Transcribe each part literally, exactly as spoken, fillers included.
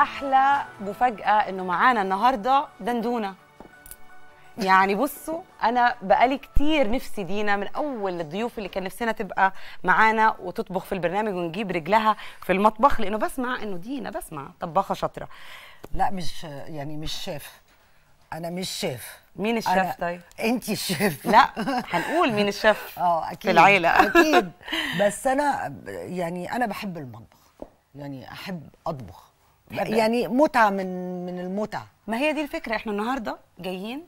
احلى مفاجاه انه معانا النهارده دندونه. يعني بصوا انا بقالي كتير نفسي دينا من اول الضيوف اللي كان نفسنا تبقى معانا وتطبخ في البرنامج ونجيب رجلها في المطبخ، لانه بسمع انه دينا بسمع طباخه شاطره. لا مش يعني مش شيف، انا مش شيف. مين الشيف طيب؟ انتي الشيف. لا هنقول مين الشيف. اه اكيد في العيله اكيد. بس انا يعني انا بحب المطبخ، يعني احب اطبخ، يعني متعه من من المتعه. ما هي دي الفكره، احنا النهارده جايين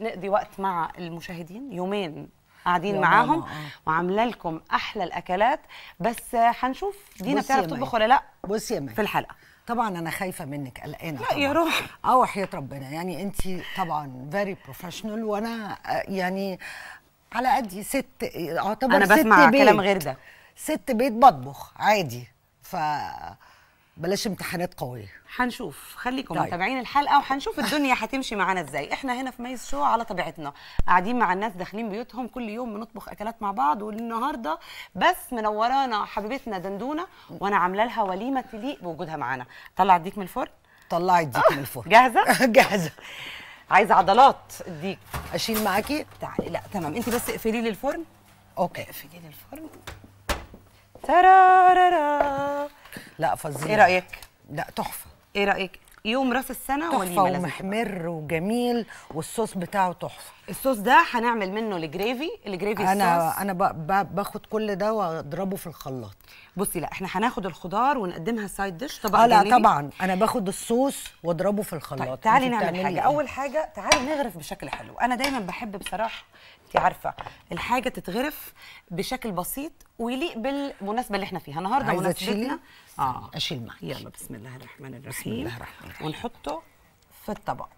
نقضي وقت مع المشاهدين، يومين قاعدين معاهم وعامله لكم احلى الاكلات. بس هنشوف دينا بتعرف تطبخ ولا لا. بصي يا مي، في الحلقه طبعا انا خايفه منك قلقانه. لا يا روح، اه وحياه ربنا، يعني انت طبعا فيري بروفيشنال وانا يعني على قدي ست، اعتبر انا بسمع ست كلام غير ده، ست بيت بطبخ عادي. ف بلاش امتحانات قويه، هنشوف. خليكم طيب متابعين الحلقه وهنشوف الدنيا هتمشي معانا ازاي. احنا هنا في ميز شو على طبيعتنا، قاعدين مع الناس داخلين بيوتهم، كل يوم بنطبخ اكلات مع بعض. والنهارده بس منورانا حبيبتنا دندونه، وانا عامله لها وليمه تليق بوجودها معانا. طلع الديك من الفرن، طلع الديك من الفرن. جاهزه؟ جاهزه. عايزه عضلات الديك. اشيل معاكي؟ تعالي. لا تمام، انت بس اقفلي لي الفرن. اوكي اقفلي لي الفرن. ترارارا. لا فظيع. ايه رايك؟ لا تحفه. ايه رايك؟ يوم راس السنه وليمه لازم، ومحمر وجميل، والصوص بتاعه تحفه. الصوص ده هنعمل منه الجريفي، الجريفي الصوص. انا انا باخد كل ده واضربه في الخلاط. بصي لا احنا هناخد الخضار ونقدمها سايد ديش طبعا. اه لا طبعا انا باخد الصوص واضربه في الخلاط. طيب تعالي نعمل حاجه. اول حاجه تعالي نغرف بشكل حلو. انا دايما بحب بصراحه، انت عارفه، الحاجه تتغرف بشكل بسيط ويليق بالمناسبه اللي احنا فيها النهارده. مناسبتنا. اه اشيل معاكي. يلا بسم الله الرحمن الرحيم. بسم الله الرحمن الرحيم. ونحطه في الطبق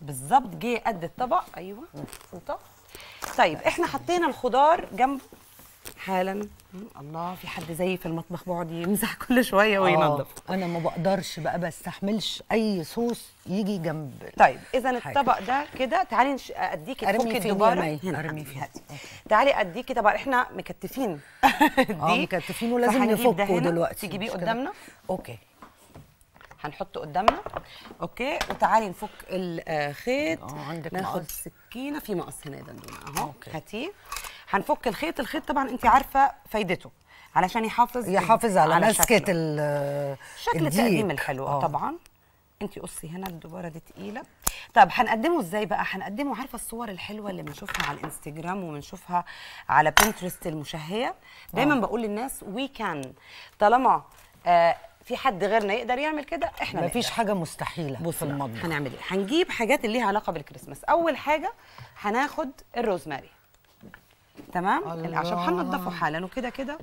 بالظبط جه قد الطبق. ايوه مظبوطه. طيب احنا حطينا الخضار جنبه حالا. الله، في حد زي في المطبخ بيقعد يمسح كل شويه وينظف. انا ما بقدرش بقى، بستحملش اي صوص يجي جنب. طيب اذا الطبق ده كده تعالي اديكي تفكي الدباره. ارمي فيها. تعالي اديكي طبعا احنا مكتفين اه مكتفين ولازم نفكه دلوقتي. تجيبيه قدامنا. اوكي هنحطه قدامنا. اوكي وتعالي نفك الخيط. ناخد سكينه في مقص هنا يا دندونه اهو. هاتيه. هنفك الخيط. الخيط طبعا انت عارفه فايدته، علشان يحافظ يحافظ على, على مسكه ال شكل التقديم الحلو. أوه. طبعا انت قصي هنا الدباره دي تقيله. طب هنقدمه ازاي بقى؟ هنقدمه عارفه الصور الحلوه اللي بنشوفها على الانستجرام وبنشوفها على بنترست المشهيه. دايما بقول للناس وي كان، طالما آه في حد غيرنا يقدر يعمل كده احنا مفيش نقدر. حاجه مستحيله في المطبخ. هنعمل ايه؟ هنجيب حاجات اللي ليها علاقه بالكريسماس. اول حاجه هناخد الروزماري. تمام الأعشاب هننضفه حالا، وكده كده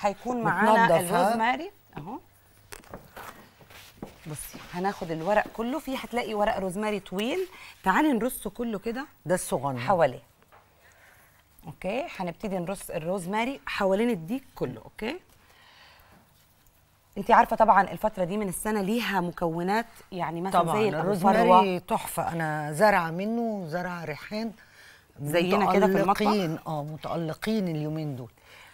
هيكون معانا الروزماري اهو. بصي هناخد الورق كله، فيه هتلاقي ورق روزماري طويل، تعالي نرصه كله كده. ده الصغنن حواليه. اوكي هنبتدي نرص الروزماري حوالين الديك كله. اوكي انت عارفه طبعا الفتره دي من السنه ليها مكونات، يعني مثلا زي الروزماري تحفه، انا زارعه منه، زارعه ريحان زينا كده في المطبخ. متألقين اه متألقين اليومين دول.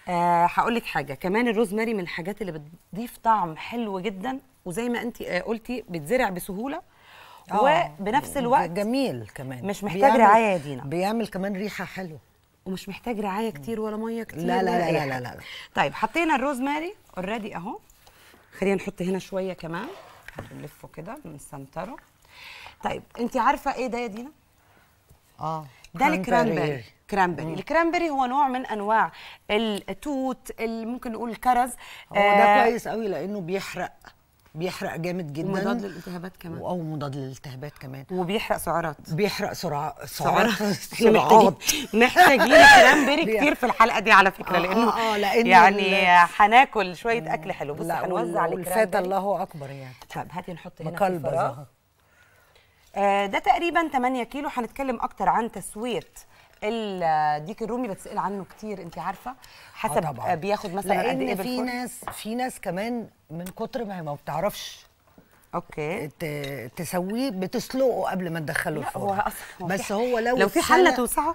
آه هقول لك حاجه كمان، الروزماري من الحاجات اللي بتضيف طعم حلو جدا، وزي ما انت آه قلتي بتزرع بسهوله وبنفس الوقت جميل كمان، مش محتاج رعايه يا دينا، بيعمل كمان ريحه حلوه ومش محتاج رعايه كتير ولا ميه كتير. لا لا لا لا, لا, لا, لا. طيب حطينا الروزماري اوريدي اهو. خلينا نحط هنا شويه كمان، هنلفه كده بنسنتره. طيب انت عارفه ايه ده يا دينا؟ اه ده الكرانبري. كرانبري الكرانبري هو نوع من انواع التوت اللي ممكن نقول الكرز. هو آه ده كويس قوي لانه بيحرق، بيحرق جامد جدا، ومضاد للالتهابات كمان. او مضاد للالتهابات كمان، وبيحرق سعرات. بيحرق سرع... سعرات سعرات محتاجين كرانبري كتير في الحلقه دي على فكره، لانه آه آه لأن يعني هناكل شويه اكل حلو. بصي هنوزع على الكرانبري الله اكبر يعني. طب هاتي نحط هنا مكلبه. ده تقريبا تمانية كيلو. هنتكلم اكتر عن تسويه الديك الرومي، بتسال عنه كتير انت عارفه، حسب آه بياخد مثلا قد ايه بالفرن. في ناس في ناس كمان من كتر ما هي ما بتعرفش اوكي تسويه بتسلقه قبل ما تدخله الفرن. بس هو لو لو في حله توسعه،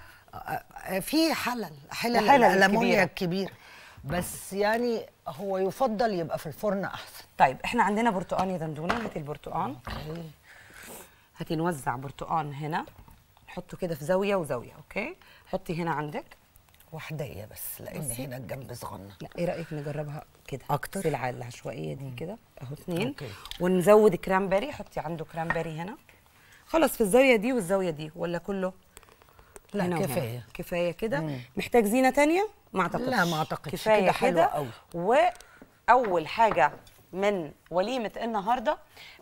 في حلل حلل الالمونيا الكبيره بس يعني هو يفضل يبقى في الفرن احسن. طيب احنا عندنا برتقان يا دندونه، هاتي البرتقان. هاتي نوزع برتقان هنا، نحطه كده في زاويه وزاويه، اوكي؟ حطي هنا عندك وحدايه بس لان بس هنا الجنب صغنن. لا ايه رايك نجربها كده اكتر؟ السلعه العشوائيه دي كده اهو اتنين، أوكي. ونزود كرامبري، حطي عنده كرامبري هنا. خلاص في الزاويه دي والزاويه دي ولا كله؟ لا هنا كفايه وهنا. كفايه كده. محتاج زينه ثانيه؟ ما اعتقدش، لا ما اعتقدش، كفايه حلوه قوي. واول حاجه من وليمه النهارده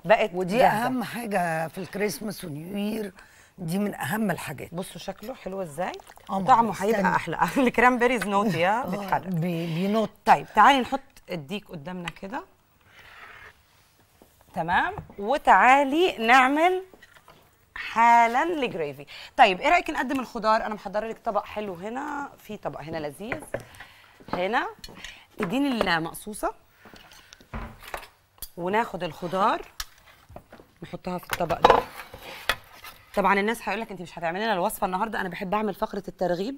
بقت ودي جاهزة. اهم حاجه في الكريسماس والنيوير دي من اهم الحاجات. بصوا شكله حلو ازاي، طعمه هيبقى احلى. الكرامبيريز نوت يا بتحرك بينوت. طيب تعالي نحط الديك قدامنا كده، تمام، وتعالي نعمل حالا لجريفي. طيب ايه رايك نقدم الخضار؟ انا محضره لك طبق حلو هنا، في طبق هنا لذيذ هنا. اديني المقصوصه وناخد الخضار نحطها في الطبق ده. طبعا الناس هيقول لك انت مش هتعملي لنا الوصفه النهارده، انا بحب اعمل فقره الترغيب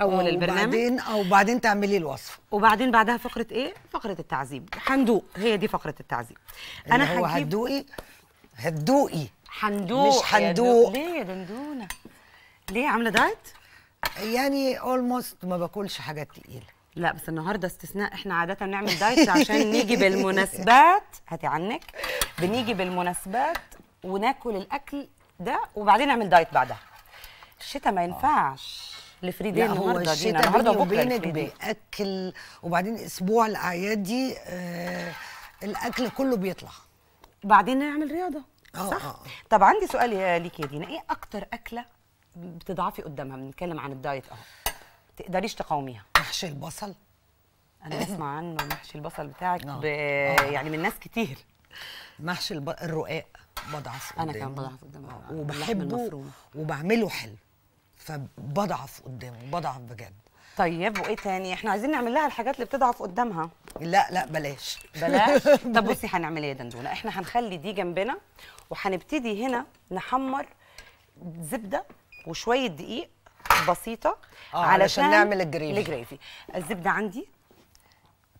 اول البرنامج، وبعدين او بعدين تعملي الوصفه، وبعدين بعدها فقره ايه؟ فقره التعذيب. هندوق، هي دي فقره التعذيب. انا هو هتدوقي هتدوقي حندوق مش حندوق. ليه يا دندونه؟ ليه عامله دايت؟ يعني اولموست ما باكلش حاجات تقيله. لا بس النهارده استثناء، احنا عاده بنعمل دايت عشان نيجي بالمناسبات، هاتي عنك، بنيجي بالمناسبات وناكل الاكل ده وبعدين نعمل دايت بعدها. الشتاء ما ينفعش لفريدين النهارده، دي النهارده وبكره بياكل، وبعدين اسبوع الاعياد دي آه الاكل كله بيطلع، بعدين نعمل رياضه. صح؟ آه. طب عندي سؤال ليكي يا دينا، ايه اكتر اكله بتضعفي قدامها؟ بنتكلم عن الدايت اهو، تقدريش تقاوميها. محشي البصل. انا بسمع عنه محشي البصل بتاعك آه. ب... آه. يعني من ناس كتير. محشي الب... الرقاق بضعف قدامه، انا كمان بضعف قدامه وبحبه وبعمله حلو، فبضعف قدامه، بضعف بجد. طيب وايه تاني؟ احنا عايزين نعمل لها الحاجات اللي بتضعف قدامها. لا لا بلاش بلاش. طب بصي هنعمل ايه يا دندونه؟ احنا هنخلي دي جنبنا وهنبتدي هنا نحمر زبده وشويه دقيق بسيطه آه علشان, علشان نعمل الجريفي. الجريفي الزبده عندي،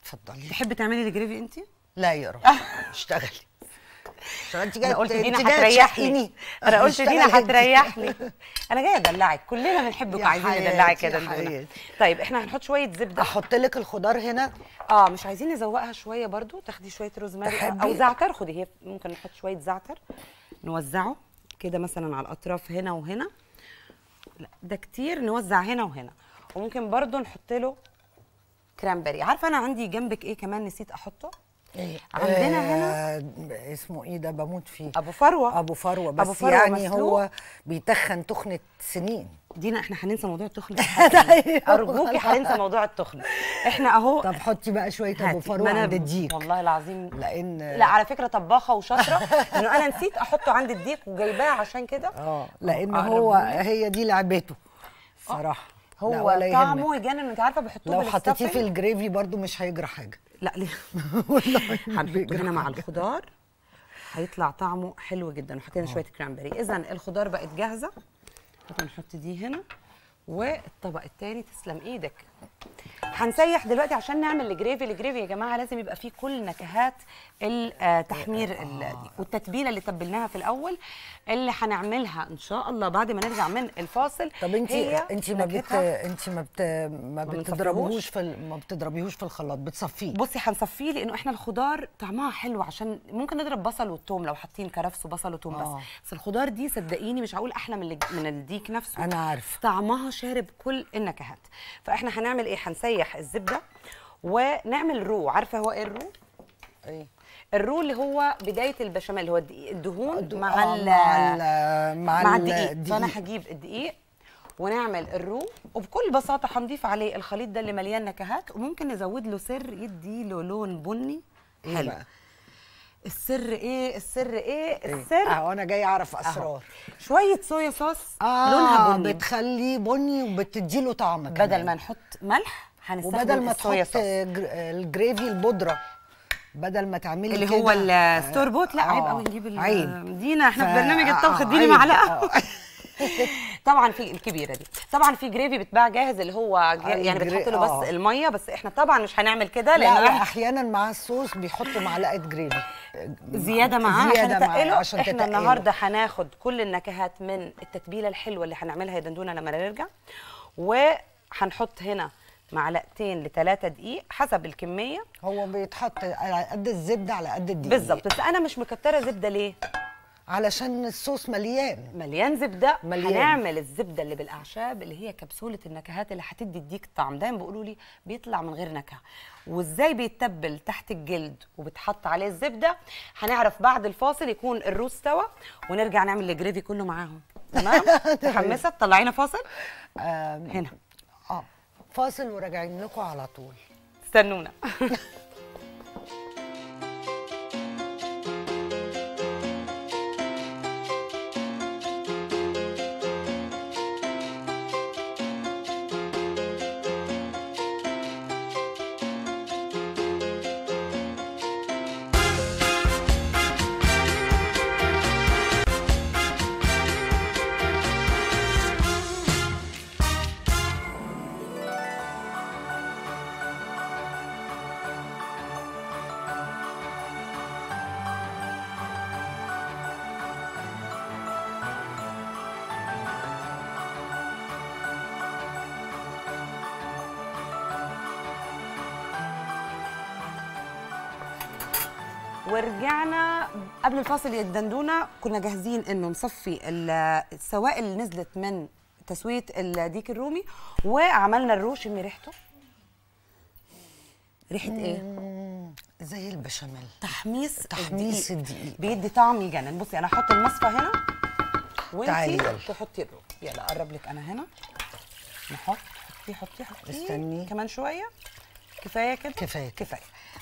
اتفضلي. تحبي تعملي الجريفي انت؟ لا يا رب اشتغلي. انت جايه انت جايه تريحيني، انا قلت دينا هتريحني، انا جايه ادلعك، كلنا بنحبك وعايزين ندلعك يا دندونه. طيب احنا هنحط شويه زبده. احط لك الخضار هنا؟ اه مش عايزين نزوقها شويه برضو؟ تاخدي شويه روزماري او زعتر، خدي هي ممكن نحط شويه زعتر نوزعه كده مثلا على الاطراف هنا وهنا. لا ده كتير، نوزع هنا وهنا، وممكن برضو نحط له كرامبري. عارفه انا عندي جنبك ايه كمان نسيت احطه؟ إيه؟ عندنا آه هنا اسمه ايه ده بموت فيه؟ ابو فروه. ابو فروه بس أبو فروة يعني مسلوق. هو بيتخن تخنه سنين. دينا احنا هننسى موضوع التخن. ارجوكي هننسى موضوع التخن. احنا اهو. طب حطي بقى شويه ابو فروه عند الديك. والله العظيم لان لا على فكره طباخه وشاطره، انه انا نسيت احطه عند الديك وجايباه عشان كده. اه لان هو هي دي لعبته صراحه. هو طعمه يجنن، انت عارفه بيحطوه بالستافل. لو حطيتيه في الجريفي برضو مش هيجرى حاجه. لا ليه؟ والله هنحطه هنا مع الخضار هيطلع طعمه حلو جدا، وحطينا شويه كرامبري. اذا الخضار بقت جاهزه، هنحط دي هنا والطبق التاني. تسلم ايدك. هنسيح دلوقتي عشان نعمل الجريفي. الجريفي يا جماعه لازم يبقى فيه كل نكهات التحمير آه. والتتبيله اللي تبلناها في الاول اللي هنعملها ان شاء الله بعد ما نرجع من الفاصل. طب انت انت ما بت انت ما بت ما بتضربيهوش في ال... ما بتضربيهوش في الخلاط، بتصفيه؟ بصي هنصفيه لانه احنا الخضار طعمها حلو، عشان ممكن نضرب بصل والثوم لو حاطين كرفس وبصل وثوم آه. بس بس الخضار دي صدقيني مش هقول احلى من من الديك نفسه، انا عارفه طعمها شارب كل النكهات. فاحنا هنعمل ايه؟ هنسيح الزبده ونعمل رو. عارفه هو ايه الرو؟ ايه الرو؟ اللي هو بدايه البشاميل، هو الدهون مع ال مع, مع الدقيق. فانا هجيب الدقيق ونعمل الرو، وبكل بساطه هنضيف عليه الخليط ده اللي مليان نكهات، وممكن نزود له سر يدي له لون بني حلو. إيه السر؟ ايه السر؟ ايه السر؟ اهو انا جاي اعرف اسرار. أهو. شويه صويا صوص آه لونها بني، بتخليه بني وبتدي له طعم. بدل ما نحط ملح هنستخدم الصويا صوص، وبدل ما تحط الجريفي البودره، بدل ما تعملي اللي كده هو الستور بوت. لا عيب قوي نجيب دينا، احنا ف... في برنامج الطبخ. اديني معلقه. طبعا في الكبيره دي، طبعا في جريفي بتباع جاهز اللي هو يعني بتحط له بس الميه، بس احنا طبعا مش هنعمل كده لان لا احيانا مع الصوص بيحطوا معلقه جريفي زياده معاه زياده معاه عشان تتقله. احنا النهارده هناخد كل النكهات من التتبيله الحلوه اللي هنعملها يا دندونه لما نرجع، وهنحط هنا معلقتين لثلاثة دقيق حسب الكميه. هو بيتحط على قد الزبده على قد الدقيق بالظبط، بس انا مش مكتره زبده ليه؟ علشان الصوص مليان مليان زبده، مليان. هنعمل الزبده اللي بالاعشاب اللي هي كبسوله النكهات اللي هتدي اديك الطعم. دايما بيقولوا لي بيطلع من غير نكهه، وازاي بيتبل تحت الجلد وبتحط عليه الزبده هنعرف بعد الفاصل. يكون الروز استوى ونرجع نعمل الجريفي كله معاهم، تمام؟ متحمسه؟ طلعينا فاصل هنا. اه فاصل وراجعين لكم على طول، استنونا. ورجعنا قبل الفاصل يا الدندونه، كنا جاهزين انه نصفي السوائل اللي نزلت من تسويه الديك الرومي، وعملنا الروش. شمي ريحته، ريحه ايه؟ زي البشاميل، تحميص تحميص الدقيق بيدي طعم يجنن. بصي انا هحط المصفى هنا وانتي تحطي الروب. يلا اقرب لك انا هنا، نحط حطي حطي حطي استني كمان شويه، كفايه كده كفايه كفايه.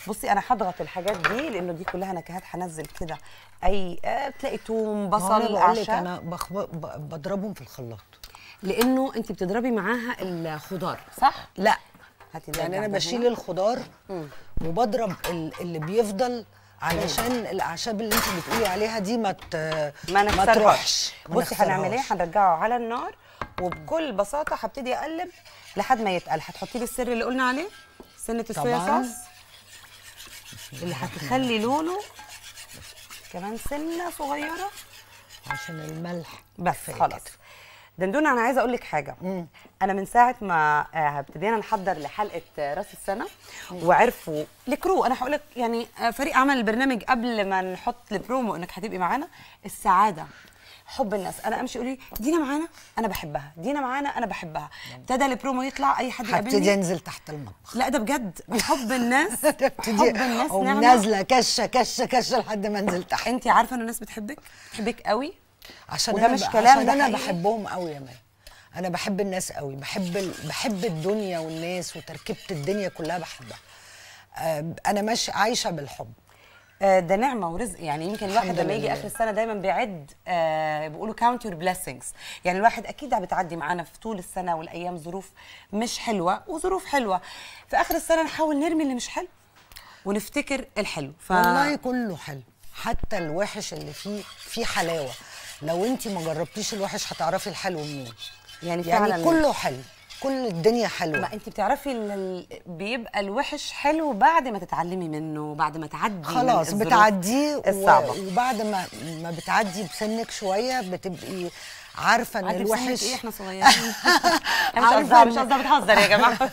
بصي انا هضغط الحاجات دي لانه دي كلها نكهات، هنزل كده اي بتلاقي توم بصل اعشاب. انا بخب... بضربهم في الخلاط لانه انت بتضربي معاها الخضار صح؟ لا يعني انا بشيل الخضار مم. وبضرب اللي بيفضل علشان مم. الاعشاب اللي انت بتقولي عليها دي ما ت... ما, ما تروحش. بصي هنعمل ايه؟ هنرجعه على النار وبكل بساطه هبتدي اقلب لحد ما يتقل. هتحطي لي السر اللي قلنا عليه، سنه الصويا صوص اللي هتخلي لونه كمان سنه صغيره عشان الملح بس. خلاص دندونه انا عايزه اقول لك حاجه. مم. انا من ساعه ما ابتدينا نحضر لحلقه راس السنه مم. وعرفوا الكرو، انا هقول لك يعني فريق عمل البرنامج قبل ما نحط البرومو انك هتبقي معانا، السعاده حب الناس. انا امشي يقول لي دينا معانا انا بحبها، دينا معانا انا بحبها. ابتدى البرومو يطلع اي حد يقابلني هبتدي انزل تحت المطبخ. لا ده بجد حب الناس، حب الناس نعمه، نازله كشه كشه كشه لحد ما انزل تحت. انت عارفه ان الناس بتحبك بتحبك قوي عشان وده مش كلام، عشان انا بحبهم قوي يا مان. انا بحب الناس قوي، بحب ال... بحب الدنيا والناس وتركيبه الدنيا كلها بحبها. انا مش عايشه بالحب، ده نعمه ورزق. يعني يمكن الواحد لما يجي اخر السنه دايما بيعد آه بيقولوا كاونت يور بليسنجز، يعني الواحد اكيد بتعدي معانا في طول السنه والايام ظروف مش حلوه وظروف حلوه، في اخر السنه نحاول نرمي اللي مش حلو ونفتكر الحلو. ف... والله كله حلو، حتى الوحش اللي فيه فيه حلاوه. لو انت ما جربتيش الوحش هتعرفي الحلو منين. يعني فعلا يعني كله حلو، كل الدنيا حلوه. ما انت بتعرفي ال... بيبقى الوحش حلو بعد ما تتعلمي منه، بعد ما تعدي خلاص بتعديه الصعبه، و... وبعد ما ما بتعدي بسنك شويه بتبقي عارفه ان الوحش ايه. احنا صغيرين انا مش قصدي مش قصدي بتهزر يا جماعه.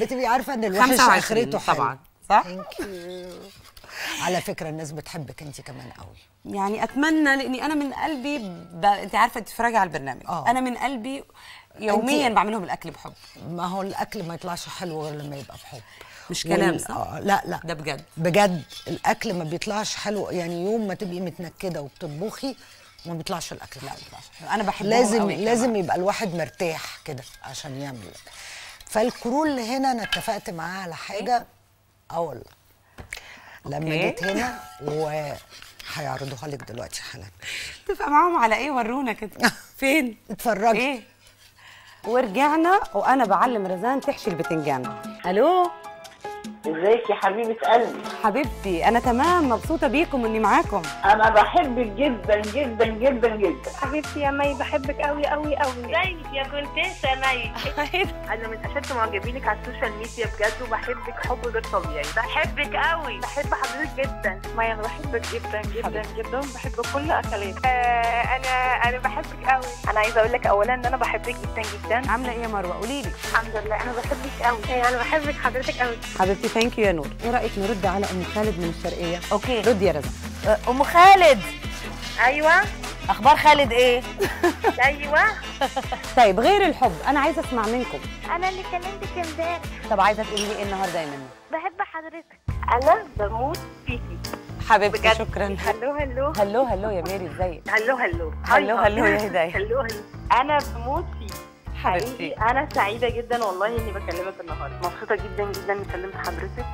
بتبقي عارفه ان الوحش اخرته حلو طبعا صح. على فكره الناس بتحبك انت كمان قوي. يعني اتمنى، لاني انا من قلبي ب... انت عارفه تتفرجي على البرنامج أوه. انا من قلبي يوميا بعملهم الاكل بحب. ما هو الاكل ما يطلعش حلو غير لما يبقى بحب، مش كلام صح؟ آه لا لا ده بجد بجد. الاكل ما بيطلعش حلو، يعني يوم ما تبقي متنكده وبتطبخي ما بيطلعش الاكل لا بيطلعش حلو. انا بحبهم لازم لازم كمان. يبقى الواحد مرتاح كده عشان يعمل. فالكرو اللي هنا انا اتفقت معاه على حاجه اه والله لما جيت هنا و هيعرضوها لك دلوقتي حالا. اتفق معاهم على ايه؟ ورونا كده فين؟ اتفرجي ايه. ورجعنا وانا بعلم رزان تحشي البتنجان. الو ازيك يا حبيبه قلبي؟ حبيبتي انا تمام، مبسوطه بيكم اني معاكم. انا بحبك جدا جدا جدا جدا حبيبتي يا مي، بحبك قوي قوي قوي. ازيك يا كونتيسه مي؟ انا من اشد معجبينك على السوشيال ميديا بجد، وبحبك حب غير طبيعي. بحبك قوي، بحب حضرتك جدا مي، انا بحبك جدا جدا جدا، بحب كل اكلاتك. آه انا انا بحبك قوي. انا عايزه اقول لك اولا ان انا بحبك جدا جدا. عامله ايه يا مروه؟ قولي لي. الحمد لله انا بحبك قوي، انا بحبك حضرتك قوي حبيبتي. ثانك يو يا نور. ايه رايك نرد على ام خالد من الشرقيه؟ اوكي رد يا رزان. ام خالد. ايوه اخبار خالد ايه؟ ايوه. طيب غير الحب انا عايزه اسمع منكم. انا اللي كلمتك امبارح. طب عايزه تقولي لي ايه النهارده يا منى؟ بحب حضرتك، انا بموت فيكي حبيبتي. شكرا. هلو هلو هلو هلو يا ميري، ازيك؟ هلو هلو هلو هلو يا هدايا. هلو هلو انا بموت فيكي حبيبتي. انا سعيده جدا والله اني بكلمك النهارده، مبسوطه جدا جدا اني كلمت حضرتك،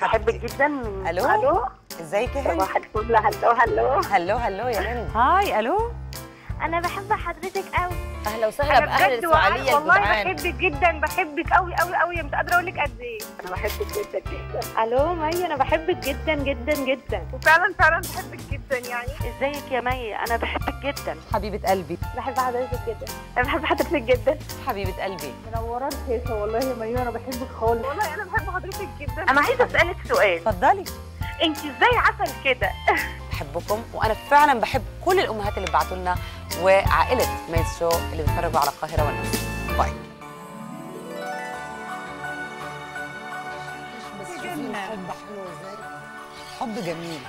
بحبك جدا. من الو الو ازيك يا هند؟ صباح الفل. هلو هلو هلو هلو يا هند. هاي الو انا بحب حضرتك قوي. اهلا وسهلا باهل الفعاليه والله الجدعان. بحبك جدا، بحبك قوي قوي قوي، مش قادره اقول لك قد ايه انا بحبك جدا جدا. الو مي انا بحبك جدا جدا جدا، وفعلا فعلا بحبك جدا يعني. ازيك يا مي؟ انا بحبك جدا حبيبه قلبي. بحب حضرتك جدا. انا بحب حضرتك جدا حبيبه قلبي. منوره الكيسه والله يا مي، انا بحبك خالص والله. انا بحب حضرتك جدا. انا عايزه اسالك سؤال. اتفضلي. انت ازاي عسل كده؟ بحبكم، وانا فعلا بحب كل الامهات اللي بيبعتوا لنا وعائله ميز شو اللي بيتفرجوا على القاهره والناس. باي. حب حلو ازاي؟ حب جميل.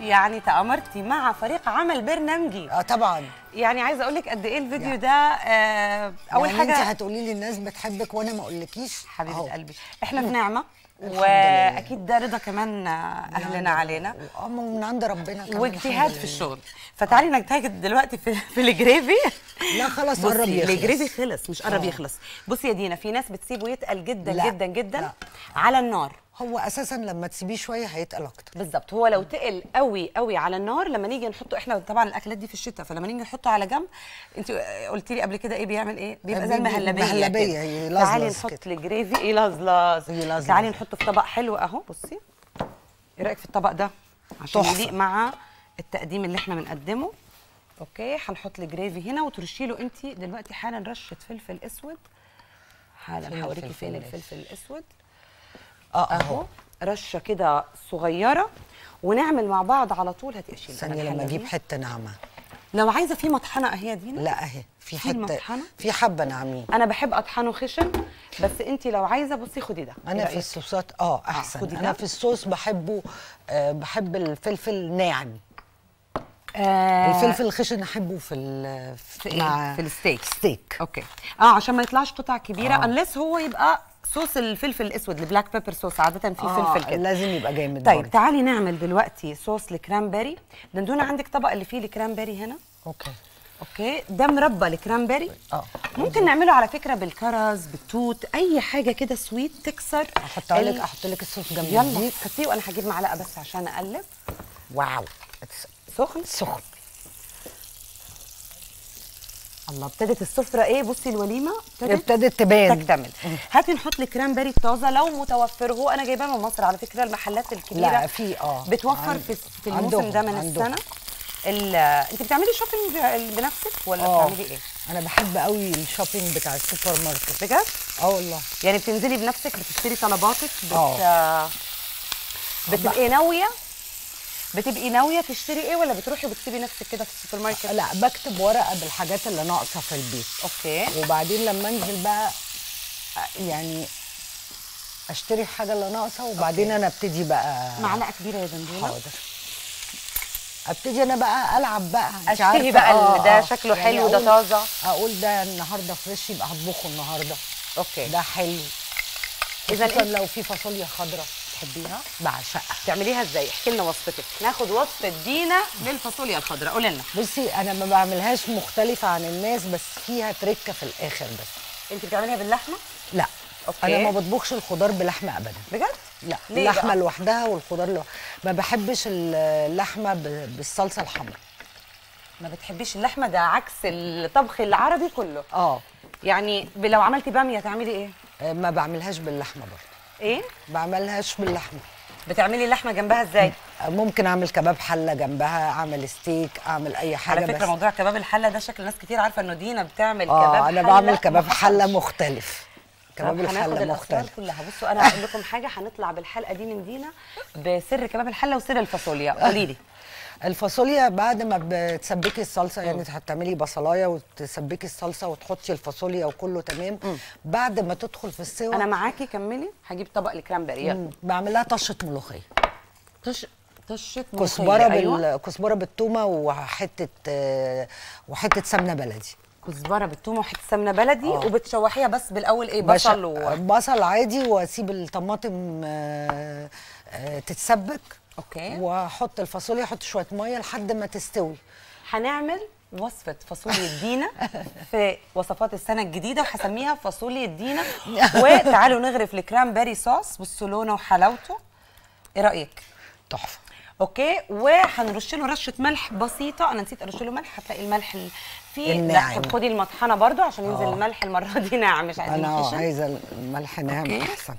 يعني تامرتي مع فريق عمل برنامجي. اه طبعا. يعني عايزه اقول لك قد ايه الفيديو يعني. ده آه اول يعني حاجه انت هتقولي لي الناس بتحبك وانا ما اقولكيش. حبيبه أوه. قلبي احنا في نعمه واكيد ده رضا كمان اهلنا علينا ومن عند ربنا كمان، واجتهاد في الشغل. فتعالي نجتهد دلوقتي في, في الجريفي. لا خلاص قرب يخلص الجريفي. خلص مش قرب يخلص. بصي يا دينا، في ناس بتسيبه يتقل جدا لا. جدا جدا لا. على النار. هو اساسا لما تسيبيه شويه هيتقل اكتر. بالظبط. هو لو تقل قوي قوي على النار لما نيجي نحطه، احنا طبعا الاكلات دي في الشتاء، فلما نيجي نحطه على جنب انت قلتي لي قبل كده ايه بيعمل ايه؟ بيبقى زي المهلبيه. مهلبيه يلزلز. تعالي نحط الجريفي يلزلز. تعالي نحطه في طبق حلو اهو. بصي ايه رايك في الطبق ده عشان يليق مع التقديم اللي احنا بنقدمه. اوكي هنحط الجريفي هنا وترشي له انت دلوقتي حالا رشه فلفل اسود. حالا هوريكي فين الفلفل الاسود. اه اهو رشه كده صغيره ونعمل مع بعض على طول. هتقشيل ثانيه لما اجيب حته ناعمه. لو عايزه في مطحنه اهي دينا. لا اهي في حته، في حبه ناعمين. انا بحب اطحنه خشن، بس انت لو عايزه بصي خدي ده. انا في الصوصات اه احسن. آه انا في الصوص بحبه. آه بحب الفلفل ناعم. آه الفلفل الخشن احبه في ال في, مع في الستيك. ستيك اوكي. اه عشان ما يطلعش قطع كبيره. آه. انليس هو يبقى صوص الفلفل الاسود البلاك بيبر صوص عاده فيه آه فلفل كده لازم يبقى جامد. طيب برضه. تعالي نعمل دلوقتي صوص الكرانبيري. دندونه عندك طبق اللي فيه الكرانبيري هنا. اوكي اوكي ده مربى الكرانبيري. اه ممكن نعمله على فكره بالكرز بالتوت اي حاجه كده سويت تكسر. احط لك ال... احط لك الصوص جنب. يلا حطيه وانا هجيب معلقه بس عشان اقلب. واو سخن سخن. الله ابتدت السفره ايه. بصي الوليمه ابتدت ابتدت تبان تكتمل. هاتي نحط الكرانبيري الطازه لو متوفر. هو انا جايباه من مصر على فكره، المحلات الكبيره لا في اه بتوفر عند... في الموسم ده من عندهم. السنه ال... انت بتعملي شوبينج بنفسك ولا أوه. بتعملي ايه؟ انا بحب قوي الشوبينج بتاع السوبر ماركت بجد. اه والله يعني بتنزلي بنفسك بتشتري طلباتك بت... بتبقي ناويه بتبقي ناويه تشتري ايه ولا بتروحي وبتسيبي نفسك كده في السوبر ماركت؟ لا بكتب ورقه بالحاجات اللي ناقصه في البيت. اوكي. وبعدين لما انزل بقى يعني اشتري الحاجه اللي ناقصه وبعدين أوكي. انا ابتدي بقى. معلقه كبيره يا دندونه. حاضر. ابتدي انا بقى العب بقى اشتري بقى آه ده آه شكله يعني حلو ده طازه. اقول ده النهارده فريش يبقى هطبخه النهارده. اوكي ده حلو. اذا لو في فاصوليا خضراء بتحبيها؟ بعشقها. بتعمليها ازاي؟ احكي لنا وصفتك. ناخد وصفه دينا للفاصوليا الخضراء. قولي لنا. بصي انا ما بعملهاش مختلفه عن الناس، بس فيها تركه في الاخر. بس انت بتعمليها باللحمه؟ لا أوكي. انا ما بطبخش الخضار باللحمه ابدا بجد. لا اللحمه لوحدها والخضار لوحدها. ما بحبش اللحمه بالصلصه الحمراء. ما بتحبيش اللحمه؟ ده عكس الطبخ العربي كله. اه يعني لو عملتي باميه تعملي ايه؟ ما بعملهاش باللحمه برضه. ايه؟ بعملهاش باللحمه. بتعملي اللحمه جنبها ازاي؟ ممكن اعمل كباب حله جنبها، اعمل ستيك، اعمل اي حاجه. على فكره موضوع كباب الحله ده شكل ناس كتير عارفه انه دينا بتعمل كباب حله. اه انا بعمل كباب حله مختلف. كباب الحله مختلف كلها. بصوا انا هقول لكم حاجه، هنطلع بالحلقه دي من دينا بسر كباب الحله وسر الفاصوليا. قولي لي الفاصوليا بعد ما بتسبكي الصلصه، يعني هتعملي بصلايه وتسبكي الصلصه وتحطي الفاصوليا وكله تمام. مم. بعد ما تدخل في السوا انا معاكي كملي. هجيب طبق الكرامبري بعملها طشه ملوخيه، طشه طشه كزبره بال... كزبره بالتومه وحته وحته سمنه بلدي. كزبره بالثوم وحته سمنه بلدي. أوه. وبتشوحيها بس بالاول ايه؟ بصل و... بصل عادي، واسيب الطماطم تتسبك. اوكي. واحط الفاصوليا، احط شويه ميه لحد ما تستوي. هنعمل وصفه فاصوليا دينا في وصفات السنه الجديده، وهسميها فاصوليا دينا. وتعالوا نغرف الكرامبري صوص. بصوا لونه وحلاوته، ايه رايك؟ تحفه. اوكي. وهنرش له رشه ملح بسيطه، انا نسيت ارش له ملح. هتلاقي الملح فيه ناعم. خدي المطحنه برده عشان ينزل أوه. الملح المره دي ناعم، مش عايزين نشيل. انا عايزه الملح ناعم احسن.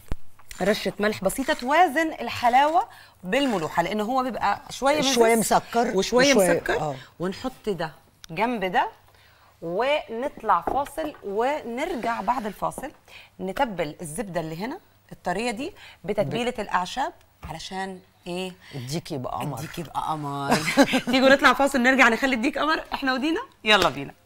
رشه ملح بسيطه توازن الحلاوه بالملوحه، لان هو بيبقى شويه شويه مسكر وشويه مسكر أوه. ونحط ده جنب ده، ونطلع فاصل ونرجع بعد الفاصل نتبل الزبده اللي هنا الطريه دي بتتبيله الاعشاب علشان ايه؟ الديك يبقى قمر. الديك يبقى قمر. تيجوا نطلع فاصل نرجع نخلي الديك قمر احنا ودينا. يلا بينا.